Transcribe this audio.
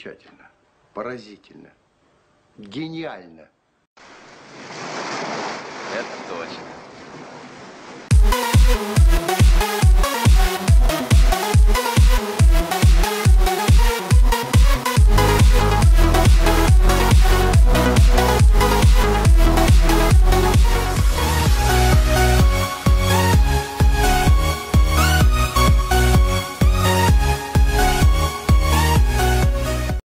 замечательно, поразительно, гениально. Это точно.